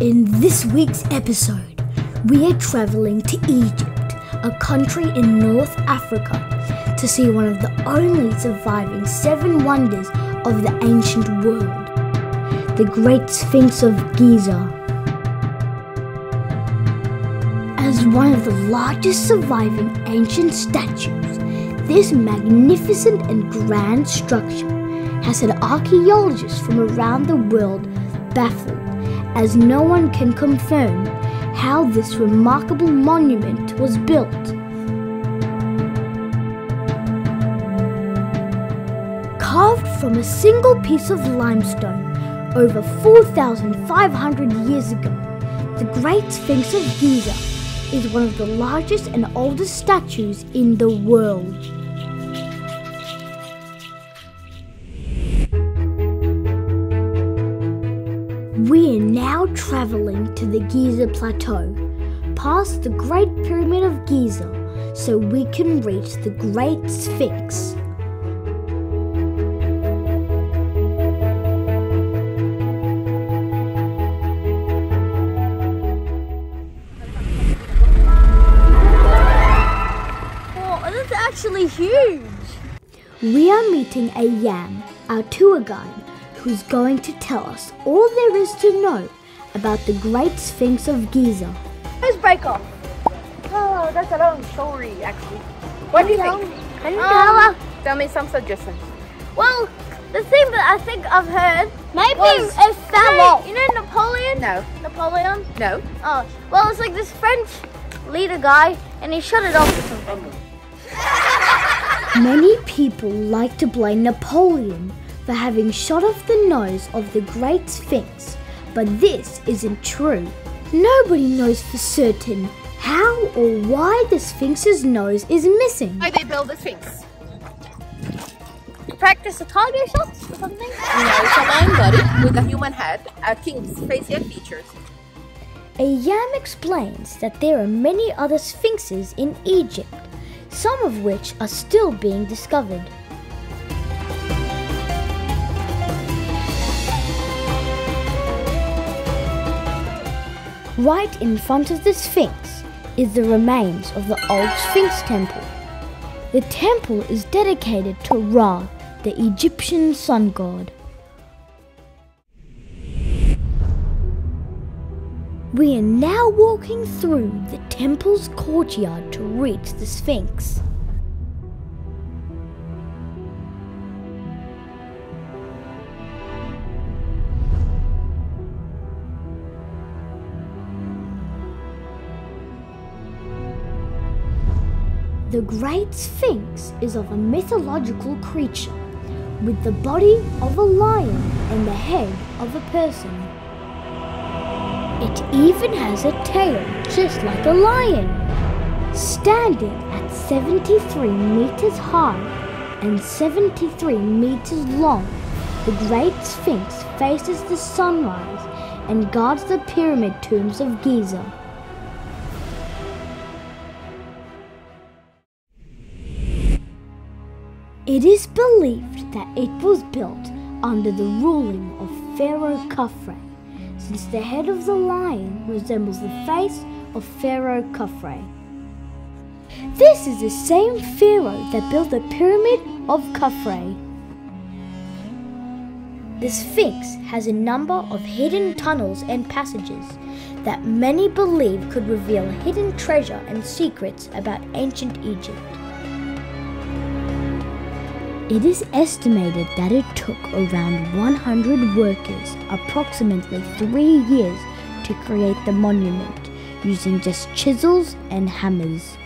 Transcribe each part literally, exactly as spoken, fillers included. In this week's episode, we are travelling to Egypt, a country in North Africa, to see one of the only surviving seven wonders of the ancient world, the Great Sphinx of Giza. As one of the largest surviving ancient statues, this magnificent and grand structure has had archaeologists from around the world baffled, as no one can confirm how this remarkable monument was built. Carved from a single piece of limestone over four thousand five hundred years ago, the Great Sphinx of Giza is one of the largest and oldest statues in the world. We're now traveling to the Giza Plateau, past the Great Pyramid of Giza, so we can reach the Great Sphinx. Oh, that's actually huge! We are meeting Ayam, our tour guide, who's going to tell us all there is to know about the Great Sphinx of Giza. Let's break off. Oh, that's a long story, actually. What do you think? Um, tell me some suggestions. Well, the thing that I think I've heard maybe was a pharaoh. You know Napoleon? No. Napoleon? No. Oh, well, it's like this French leader guy, and he shut it off or something. Many people like to blame Napoleon for having shot off the nose of the Great Sphinx, but this isn't true. Nobody knows for certain how or why the Sphinx's nose is missing. Why they build the Sphinx? To practice a target shot or something? No, it's a lion body with a human head, a king's face and features. Ayam explains that there are many other Sphinxes in Egypt, some of which are still being discovered. Right in front of the Sphinx is the remains of the old Sphinx temple. The temple is dedicated to Ra, the Egyptian sun god. We are now walking through the temple's courtyard to reach the Sphinx. The Great Sphinx is of a mythological creature, with the body of a lion and the head of a person. It even has a tail, just like a lion. Standing at seventy-three meters high and seventy-three meters long, the Great Sphinx faces the sunrise and guards the pyramid tombs of Giza. It is believed that it was built under the ruling of Pharaoh Khafre, since the head of the lion resembles the face of Pharaoh Khafre. This is the same pharaoh that built the Pyramid of Khafre. The Sphinx has a number of hidden tunnels and passages that many believe could reveal hidden treasure and secrets about ancient Egypt. It is estimated that it took around one hundred workers approximately three years to create the monument, using just chisels and hammers.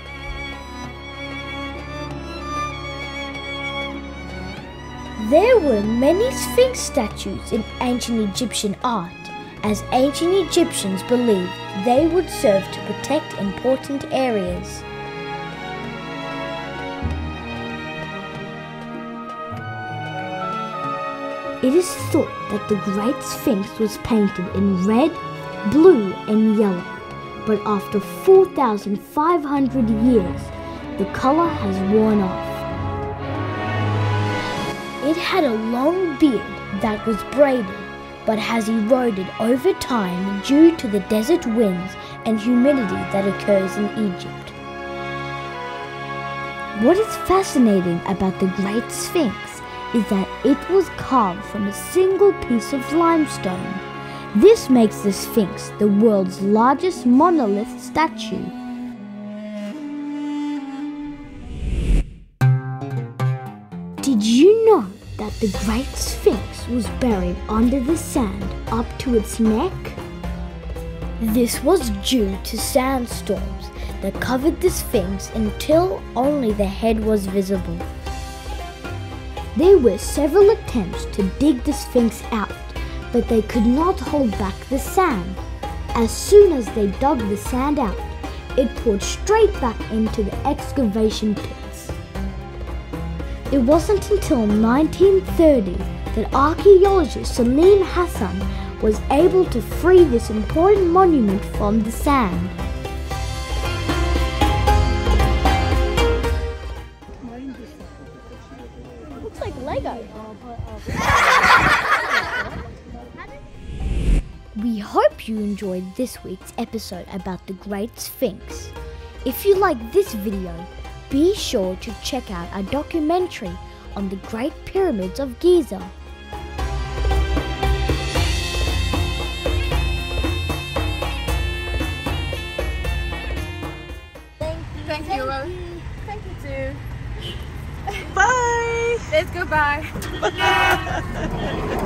There were many Sphinx statues in ancient Egyptian art, as ancient Egyptians believed they would serve to protect important areas. It is thought that the Great Sphinx was painted in red, blue and yellow, but after four thousand five hundred years, the colour has worn off. It had a long beard that was braided, but has eroded over time due to the desert winds and humidity that occurs in Egypt. What is fascinating about the Great Sphinx is that it was carved from a single piece of limestone. This makes the Sphinx the world's largest monolith statue. Did you know that the Great Sphinx was buried under the sand up to its neck? This was due to sandstorms that covered the Sphinx until only the head was visible. There were several attempts to dig the Sphinx out, but they could not hold back the sand. As soon as they dug the sand out, it poured straight back into the excavation pit. It wasn't until nineteen thirty that archaeologist Salim Hassan was able to free this important monument from the sand. Looks like Lego. We hope you enjoyed this week's episode about the Great Sphinx. If you like this video, be sure to check out our documentary on the Great Pyramids of Giza. Thank you. Thank you. Thank you too. Bye. Let's go bye. Bye.